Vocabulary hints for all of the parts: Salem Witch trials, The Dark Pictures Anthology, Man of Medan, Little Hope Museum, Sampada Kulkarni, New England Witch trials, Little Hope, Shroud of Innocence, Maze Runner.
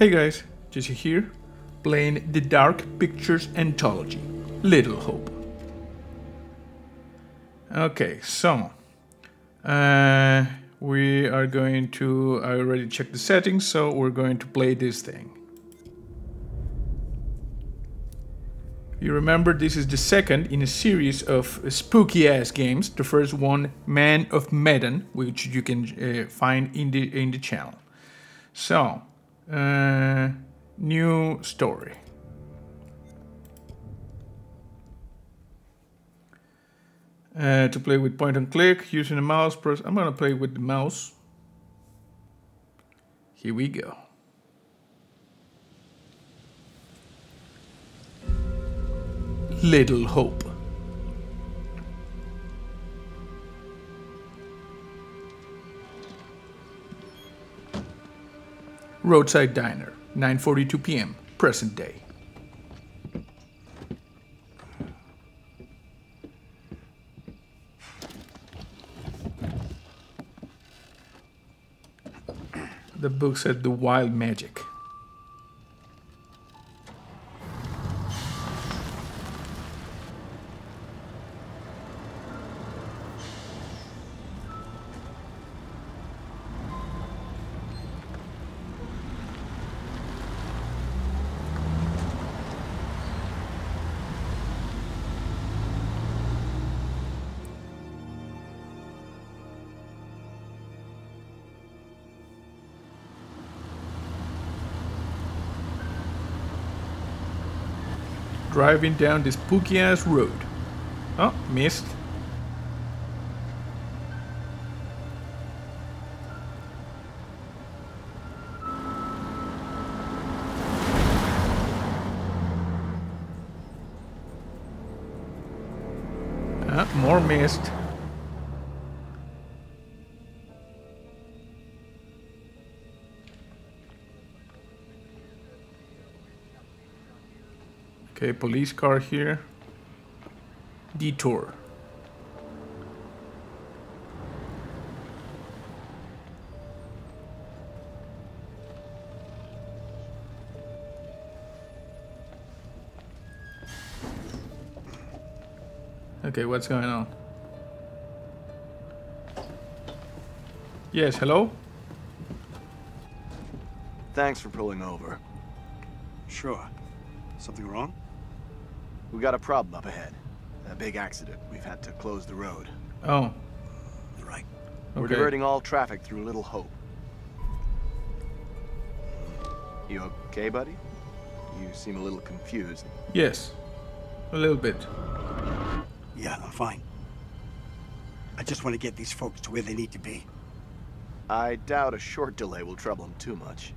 Hey guys, Jesse here, playing The Dark Pictures Anthology, Little Hope. Okay, so we are going to, I already checked the settings, so we're going to play this thing. You remember this is the second in a series of spooky ass games, the first one, Man of Medan, which you can find in the channel. So, new story. To play with point and click, using the mouse, press. I'm gonna play with the mouse. Here we go. Little Hope. Roadside Diner, 9:42 p.m. present day. The book said The Wild Magic. Driving down this spooky ass road. Oh, missed. Oh, more missed. Okay, police car here. Detour. Okay, what's going on? Yes, hello? Thanks for pulling over. Sure. Something wrong? We got a problem up ahead. A big accident. We've had to close the road. Oh. You're right. Okay. We're diverting all traffic through Little Hope. You okay, buddy? You seem a little confused. Yes. A little bit. Yeah, I'm fine. I just want to get these folks to where they need to be. I doubt a short delay will trouble them too much.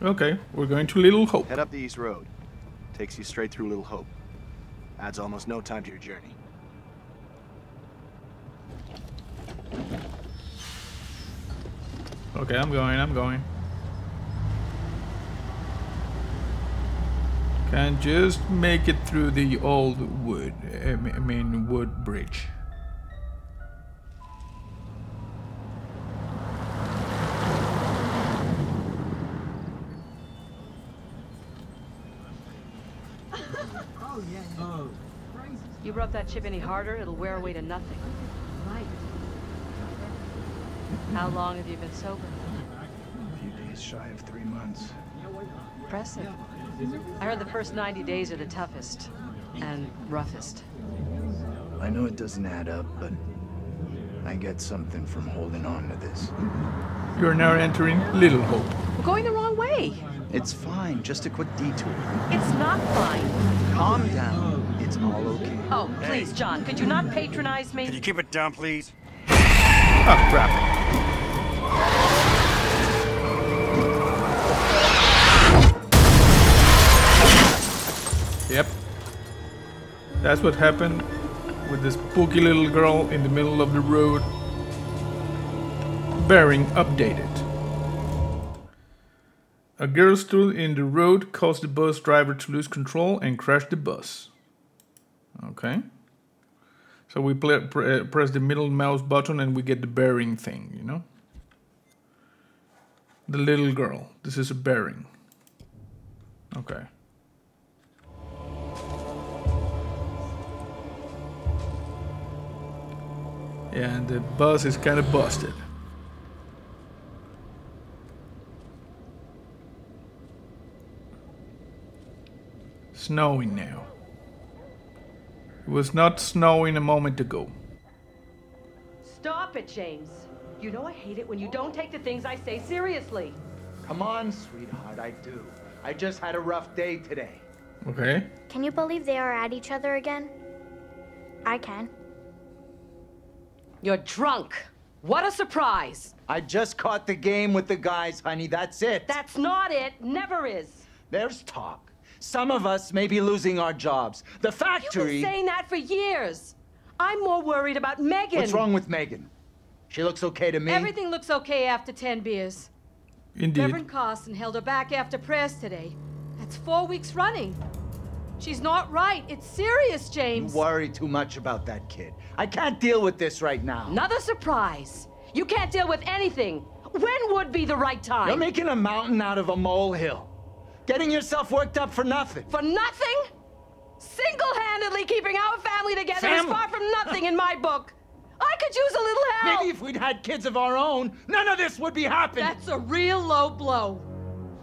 Okay, we're going to Little Hope. Head up the East Road. Takes you straight through Little Hope. Adds almost no time to your journey. Okay, I'm going. Can just make it through the old wood, wood bridge. You rub that chip any harder, it'll wear away to nothing. Right. How long have you been sober? A few days shy of 3 months. Impressive. I heard the first 90 days are the toughest and roughest. I know it doesn't add up, but I get something from holding on to this. You're now entering Little Hope. We're going the wrong way. It's fine, just a quick detour. It's not fine. Calm down. It's all okay. Oh, please, John, could you not patronize me? Can you keep it down, please? Oh, crap. Yep. That's what happened with this spooky little girl in the middle of the road. Bearing updated. A girl stood in the road, caused the bus driver to lose control and crashed the bus. Okay. So we press the middle mouse button and we get the bearing thing, you know? The little girl. This is a bearing. Okay. Yeah, and the bus is kind of busted. Snowing now. It was not snowing a moment ago. Stop it, James. You know I hate it when you don't take the things I say seriously. Come on, sweetheart, I do. I just had a rough day today. Okay. Can you believe they are at each other again? I can. You're drunk. What a surprise. I just caught the game with the guys, honey. That's it. That's not it. Never is. There's talk. Some of us may be losing our jobs. The factory... You've been saying that for years. I'm more worried about Megan. What's wrong with Megan? She looks okay to me. Everything looks okay after 10 beers. Indeed. Reverend Carson held her back after prayers today. That's 4 weeks running. She's not right. It's serious, James. You worry too much about that kid. I can't deal with this right now. Another surprise. You can't deal with anything. When would be the right time? You're making a mountain out of a molehill. Getting yourself worked up for nothing. For nothing? Single-handedly keeping our family together is far from nothing in my book. I could use a little help. Maybe if we'd had kids of our own, none of this would be happening. That's a real low blow.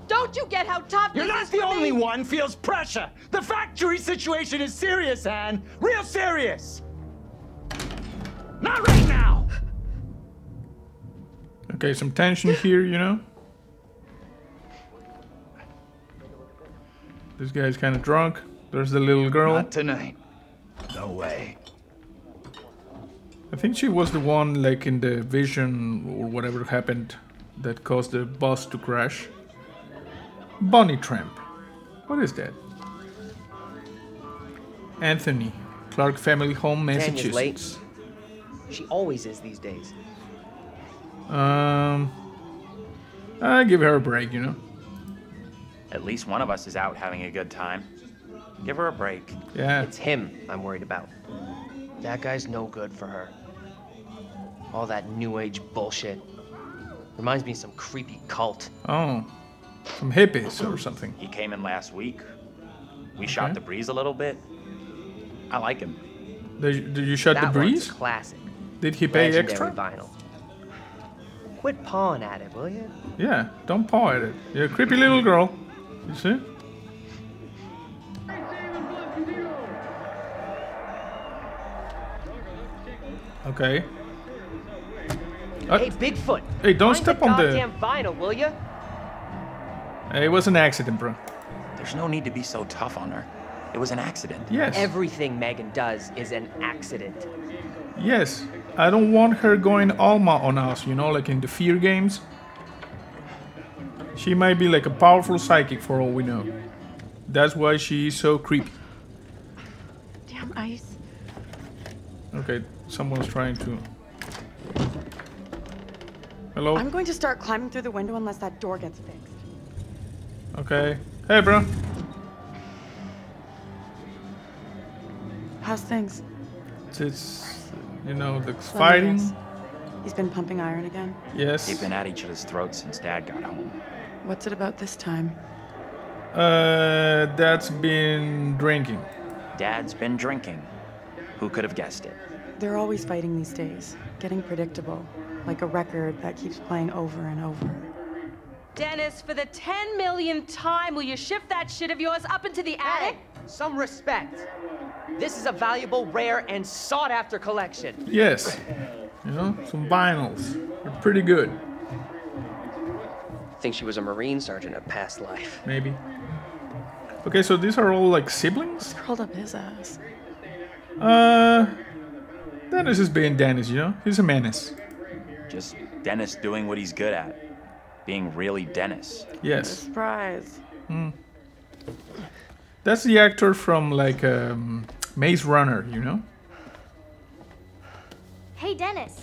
Don't you get how tough this is? You're not the only one feels pressure. The factory situation is serious, Anne. Real serious. Not right now. Okay, some tension here, you know. This guy's kind of drunk. There's the little girl. Not tonight. No way. I think she was the one, like, in the vision or whatever happened that caused the bus to crash. Bunny tramp. What is that? Anthony, Clark family home, Massachusetts. Tanya's late. She always is these days. I give her a break, you know. At least one of us is out having a good time. Give her a break. Yeah. It's him I'm worried about. That guy's no good for her. All that new age bullshit. Reminds me of some creepy cult. Oh. Some hippies or something. He came in last week. We shot the breeze a little bit. I like him. Did you shot the breeze? Classic. Did he pay extra? Vinyl. Quit pawing at it, will you? Yeah, don't paw at it. You're a creepy little girl. You see? Okay. Hey, Bigfoot. Hey, don't step on the goddamn vinyl, will you? It was an accident, bro. There's no need to be so tough on her. It was an accident. Yes. Everything Megan does is an accident. Yes. I don't want her going Alma on us, you know, like in the fear games. She might be like a powerful psychic for all we know. That's why she is so creepy. Damn ice. Okay, someone's trying to... Hello? I'm going to start climbing through the window unless that door gets fixed. Okay. Hey, bro. How's things? It's, you know, the fighting. He's been pumping iron again? Yes. They've been at each other's throats since Dad got home. What's it about this time? Dad's been drinking. Dad's been drinking. Who could have guessed it? They're always fighting these days. Getting predictable. Like a record that keeps playing over and over. Dennis, for the 10 millionth time, will you shift that shit of yours up into the attic? Some respect. This is a valuable, rare, and sought-after collection. Yes. You know, some vinyls. They're pretty good. I think she was a Marine sergeant in a past life. Maybe. Okay, so these are all, like, siblings? Curled up his ass. Dennis is being Dennis, you know? He's a menace. Just Dennis doing what he's good at. Being really Dennis. Yes. Surprise. Mm. That's the actor from, like, Maze Runner, you know? Hey, Dennis.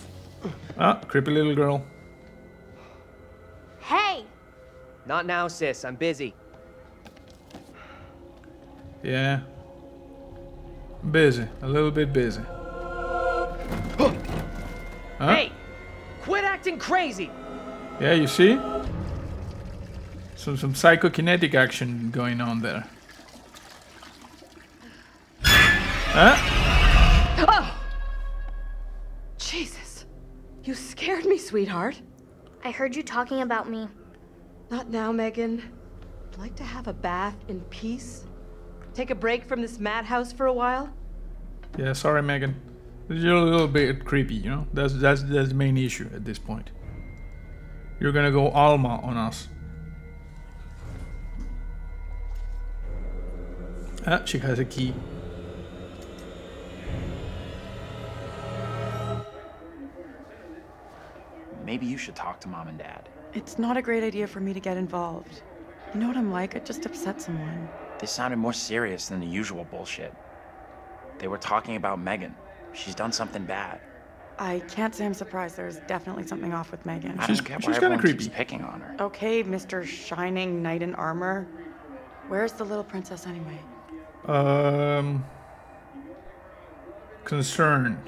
Ah, creepy little girl. Hey! Not now, sis. I'm busy. Yeah. Busy. A little bit busy. Huh? Hey! Quit acting crazy! Yeah, you see? So some psychokinetic action going on there. Huh? Oh! Jesus. You scared me, sweetheart. I heard you talking about me. Not now, Megan. I'd like to have a bath in peace. Take a break from this madhouse for a while. Yeah, sorry, Megan. You're a little bit creepy, you know? That's the main issue at this point. You're gonna go Alma on us. Ah, she has a key. Maybe you should talk to Mom and Dad. It's not a great idea for me to get involved. You know what I'm like? I just upset someone. This sounded more serious than the usual bullshit. They were talking about Megan. She's done something bad. I can't say I'm surprised. There's definitely something off with Megan. I don't get why everyone keeps picking on her. Okay, Mr. Shining Knight in Armor. Where's the little princess anyway? Concerned.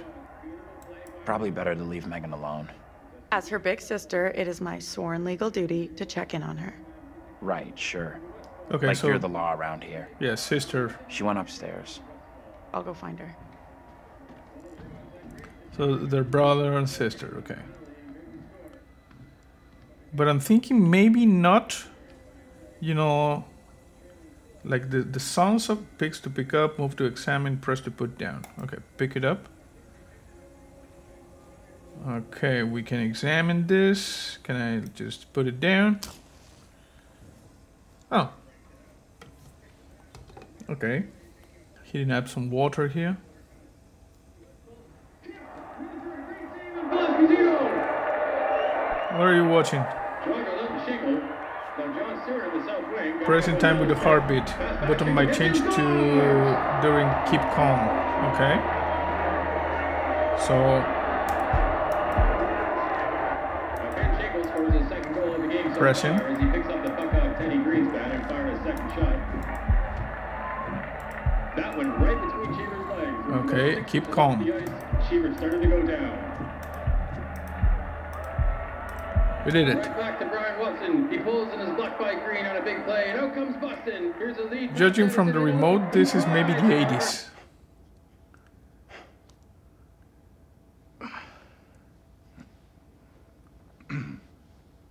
Probably better to leave Megan alone. As her big sister, it is my sworn legal duty to check in on her. Right, sure. Okay, like so you're the law around here. Yeah, sister. She went upstairs. I'll go find her. So they're brother and sister, okay. But I'm thinking maybe not, you know, like the sounds of picks to pick up, move to examine, press to put down. Okay, pick it up. Okay, we can examine this. Can I just put it down? Oh. Okay. Heating up some water here. What are you watching? Pressing time with the heartbeat. Button might change to during keep calm. Okay. So pressing. Okay, keep calm. We did it. Judging from the remote, this is maybe the 80s.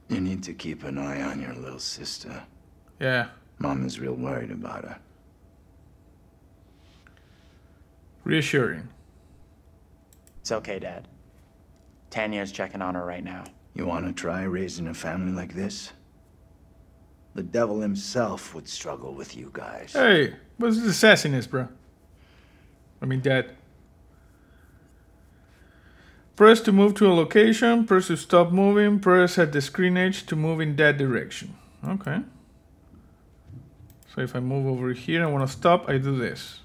You need to keep an eye on your little sister. Yeah. Mom is real worried about her. Reassuring. It's okay, Dad. Tanya's checking on her right now. You want to try raising a family like this? The devil himself would struggle with you guys. Hey, what's the sassiness, bro? I mean, Dad. Press to move to a location. Press to stop moving. Press at the screen edge to move in that direction. Okay. So if I move over here, I want to stop, I do this.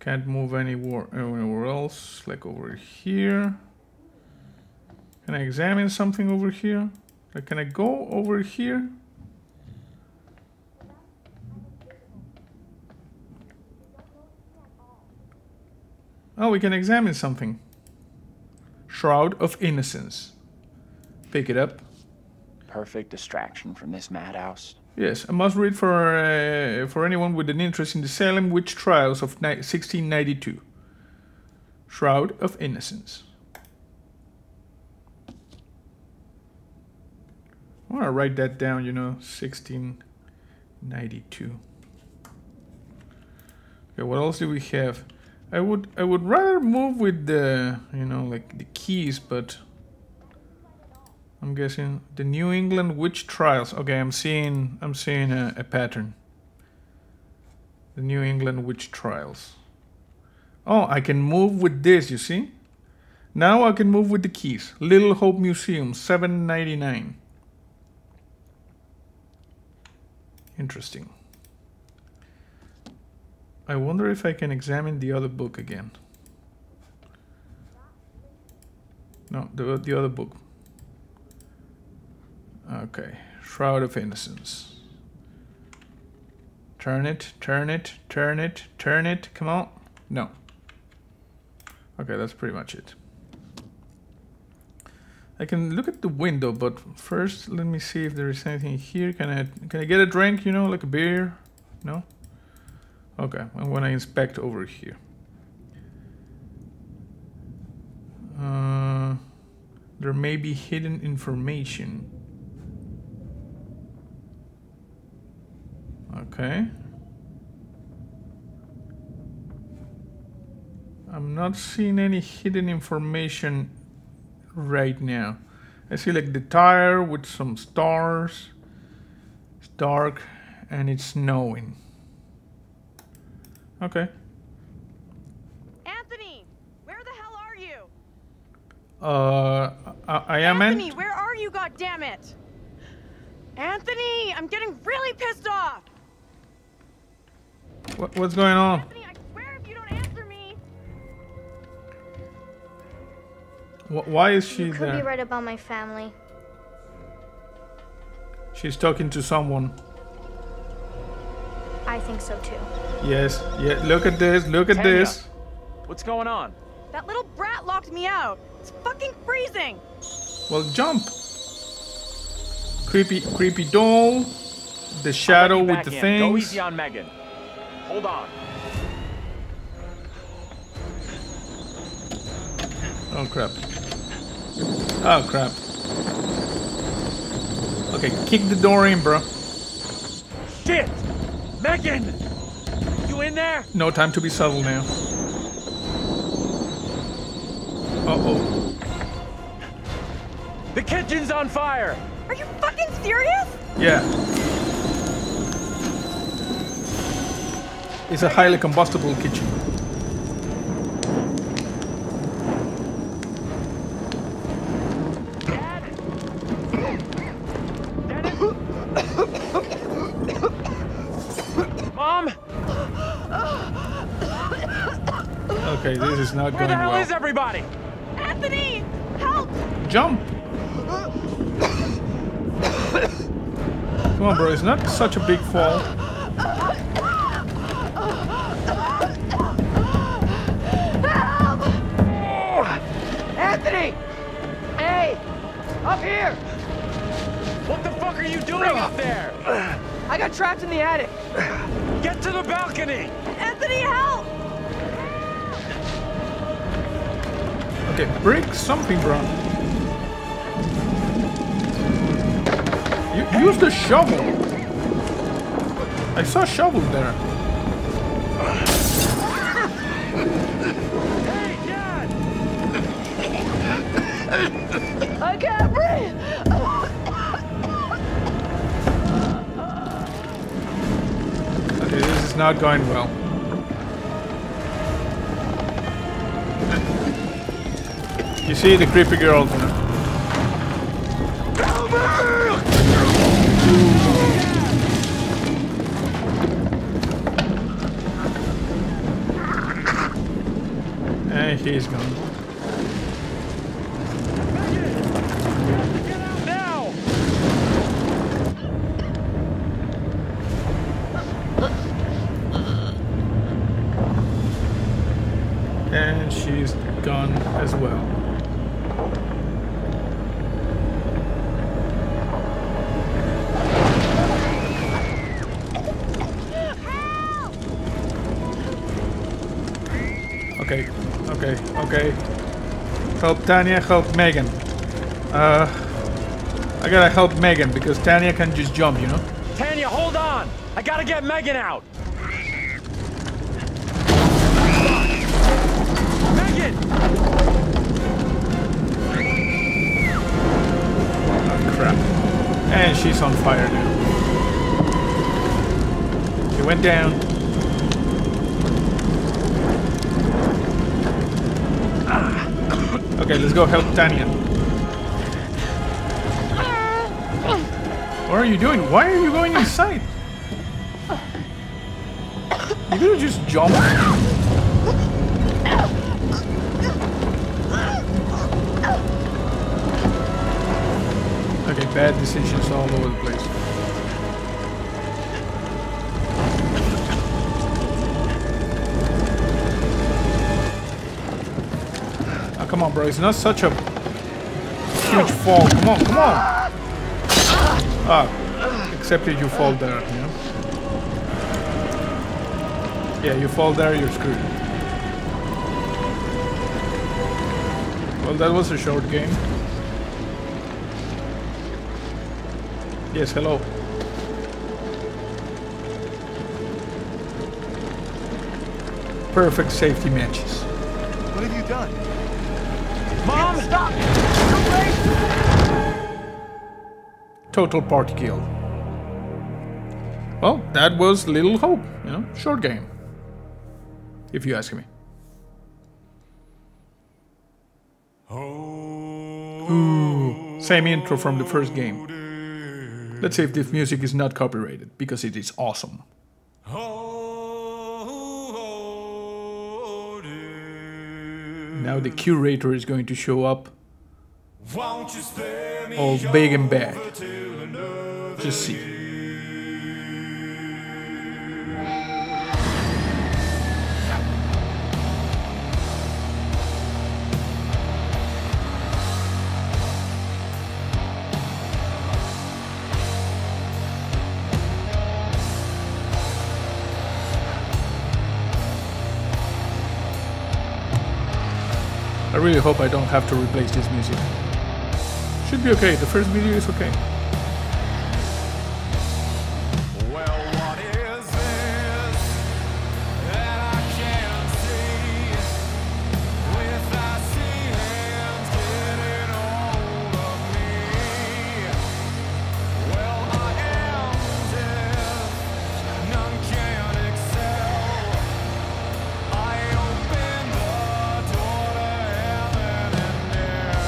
Can't move anywhere else, like over here. Can I examine something over here? Like, can I go over here? Oh, we can examine something. Shroud of Innocence. Pick it up. Perfect distraction from this madhouse. Yes, I must read for anyone with an interest in the Salem Witch trials of 1692. Shroud of Innocence. I want to write that down, you know, 1692. Okay, what else do we have? I would rather move with the, you know, like the keys, but I'm guessing the New England Witch trials. Okay, I'm seeing a pattern. The New England Witch trials. Oh, I can move with this, you see? Now I can move with the keys. Little Hope Museum, $7.99. Interesting. I wonder if I can examine the other book again. No, the other book. Okay, Shroud of Innocence. Turn it, turn it, turn it, turn it. Come on. No. Okay, that's pretty much it. I can look at the window, but first let me see if there is anything here. Can I get a drink, you know, like a beer? No? Okay, and when I inspect over here. There may be hidden information. Okay. I'm not seeing any hidden information right now. I see like the tire with some stars. It's dark and it's snowing. Okay. Anthony, where the hell are you? I am Anthony. Anthony, where are you? God damn it! Anthony, I'm getting really pissed off. What's going on? Anthony, I swear if you don't answer me. Why is she there? You could be right about my family. She's talking to someone. I think so too. Yes. Yeah. Look at this. Look at this. What's going on? That little brat locked me out. It's fucking freezing. Well, jump. Creepy doll. The shadow with the things. Go easy on Megan. Hold on. Oh crap. Oh crap. Okay, kick the door in, bro. Shit. Megan! You in there? No time to be subtle now. Uh-oh. The kitchen's on fire! Are you fucking serious? Yeah. It's a highly combustible kitchen. Okay, this is not going well. Where the hell is everybody? Anthony, help! Jump! Come on, bro. It's not such a big fall. Help! Anthony! Hey! Up here! What the fuck are you doing up there? I got trapped in the attic. Get to the balcony! Anthony, help! Okay, break something, bro. Use the shovel. I saw a shovel there. Hey, Dad! I can't breathe. Okay, this is not going well. You see the creepy girl there. And he's gone. Get out now. And she's gone as well. Okay. Help Tanya, help Megan. I gotta help Megan because Tanya can just jump, you know? Tanya, hold on! I gotta get Megan out! Megan! Oh, crap. And she's on fire now. She went down. Okay, let's go help Tanya. What are you doing? Why are you going inside? You could have just jumped. Okay, bad decisions all over the place. Come on, bro. It's not such a huge fall. Come on, come on. Ah, except that you fall there, you know? Yeah, you fall there, you're screwed. Well, that was a short game. Yes, hello. Perfect safety matches. What have you done? Mom, stop! Total party kill. Well, that was Little Hope, you know, short game. If you ask me. Ooh, same intro from the first game. Let's see if this music is not copyrighted, because it is awesome. Now the curator is going to show up, all big and bad. Just see. I really hope I don't have to replace this music. Should be okay, the first video is okay. Well, what is this that I can't see with I see hands getting hold of me? Well, I am death, none can excel. I open the door to heaven and hell.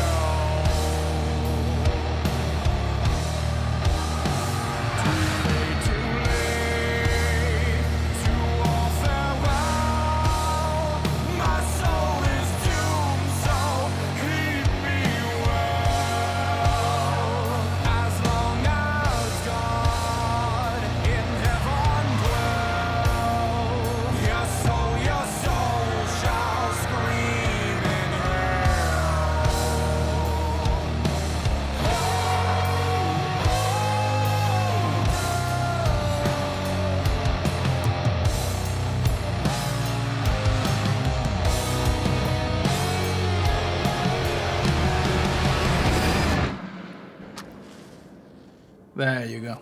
There you go.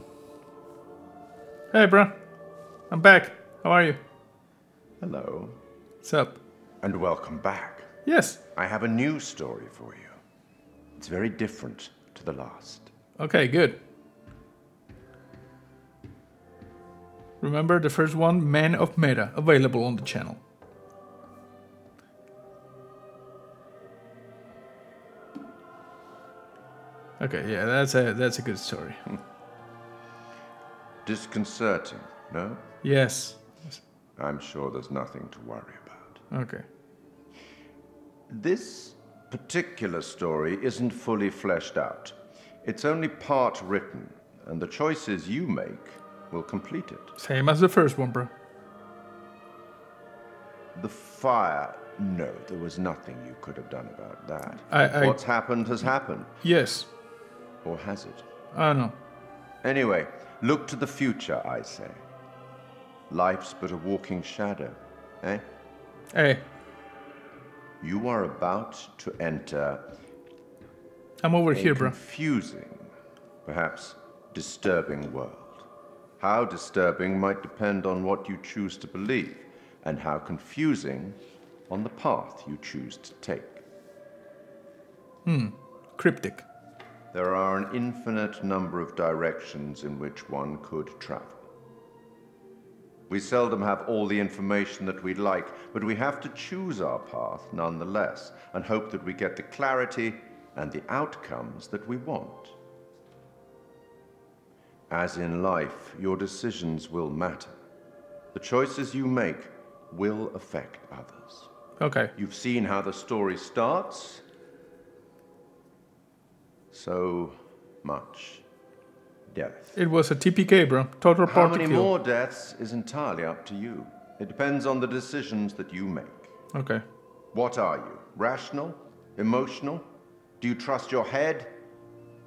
Hey, bro. I'm back. How are you? Hello. What's up? And welcome back. Yes. I have a new story for you. It's very different to the last. Okay, good. Remember the first one, Man of Medan, available on the channel. Okay, yeah, that's a good story. Disconcerting, no? Yes. I'm sure there's nothing to worry about. Okay. This particular story isn't fully fleshed out. It's only part written, and the choices you make will complete it. Same as the first one, bro. The fire... No, there was nothing you could have done about that. What's happened has happened. Yes. Or has it? I know. Anyway, look to the future, I say. Life's but a walking shadow, eh? Hey. You are about to enter... I'm over here, bro. Confusing, perhaps disturbing world. How disturbing might depend on what you choose to believe, and how confusing on the path you choose to take. Hmm, cryptic. There are an infinite number of directions in which one could travel. We seldom have all the information that we'd like, but we have to choose our path nonetheless, and hope that we get the clarity and the outcomes that we want. As in life, your decisions will matter. The choices you make will affect others. Okay. You've seen how the story starts. So much death. It was a TPK, bro. Total party kill. How many more deaths is entirely up to you. It depends on the decisions that you make. Okay. What are you? Rational? Emotional? Do you trust your head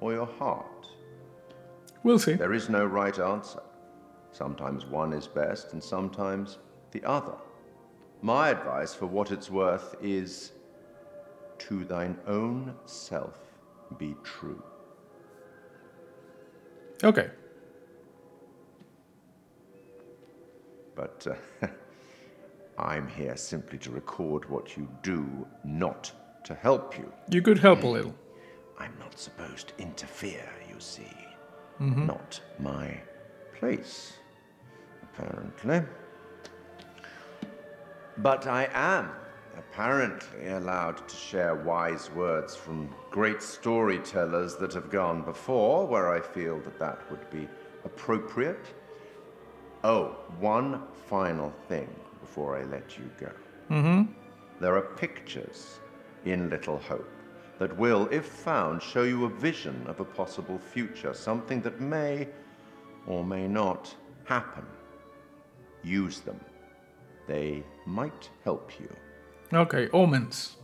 or your heart? We'll see. There is no right answer. Sometimes one is best and sometimes the other. My advice, for what it's worth, is to thine own self be true. Okay. But I'm here simply to record what you do, not to help you. You could help a little. I'm not supposed to interfere, you see. Mm-hmm. Not my place, apparently. But I am apparently allowed to share wise words from great storytellers that have gone before, where I feel that that would be appropriate. Oh, one final thing before I let you go. Mm-hmm. There are pictures in Little Hope that will, if found, show you a vision of a possible future, something that may or may not happen. Use them. They might help you. Okay, omens.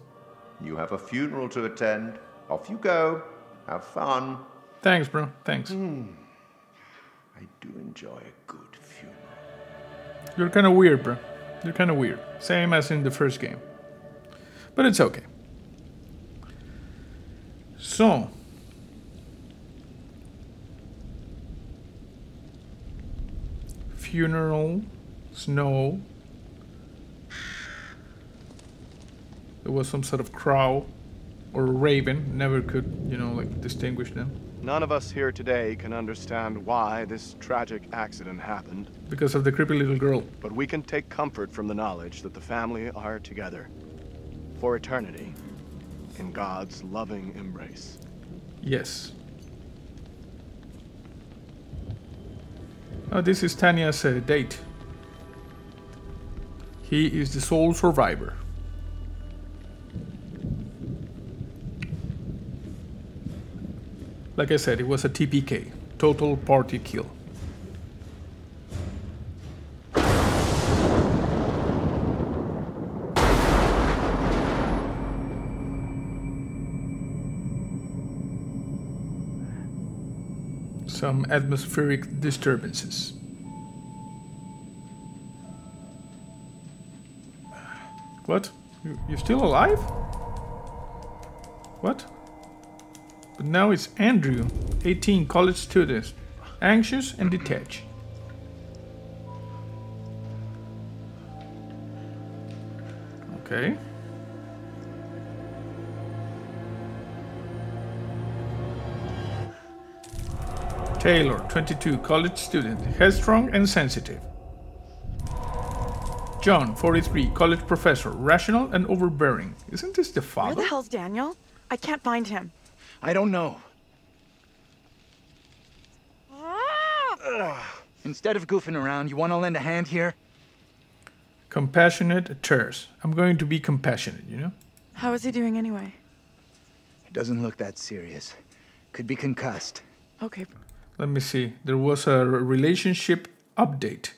You have a funeral to attend. Off you go. Have fun. Thanks, bro. Thanks. I do enjoy a good funeral. You're kind of weird, bro. You're kind of weird. Same as in the first game. But it's okay. So. Funeral. Snow. There was some sort of crow or raven. Never could, you know, like, distinguish them. None of us here today can understand why this tragic accident happened. Because of the creepy little girl. But we can take comfort from the knowledge that the family are together. For eternity. In God's loving embrace. Yes. Oh, this is Tanya's date. He is the sole survivor. Like I said, it was a TPK, total party kill. Some atmospheric disturbances. What? You're still alive? What? But now it's Andrew, 18, college student, anxious and detached. Okay. Taylor, 22, college student, headstrong and sensitive. John, 43, college professor, rational and overbearing. Isn't this the father? Where the hell's Daniel? I can't find him. I don't know. Instead of goofing around, you want to lend a hand here? Compassionate terse. I'm going to be compassionate, you know? How is he doing anyway? It doesn't look that serious. Could be concussed. Okay. Let me see. There was a relationship update.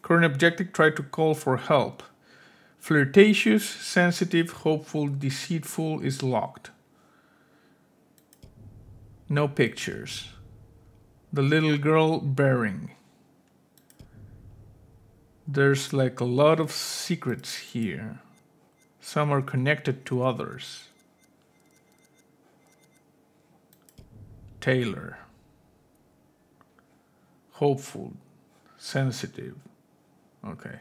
Current objective, tried to call for help. Flirtatious, sensitive, hopeful, deceitful is locked. No pictures. The little girl bearing. There's like a lot of secrets here. Some are connected to others. Taylor. Hopeful. Sensitive. Okay.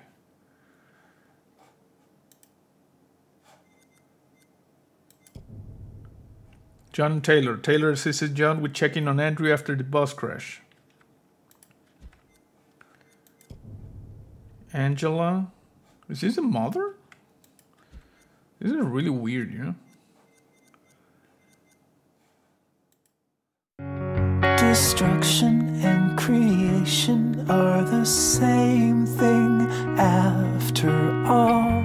John Taylor. Taylor assisted John with checking on Andrew after the bus crash. Angela. Is this the mother? This is really weird, you know? Destruction and creation are the same thing after all.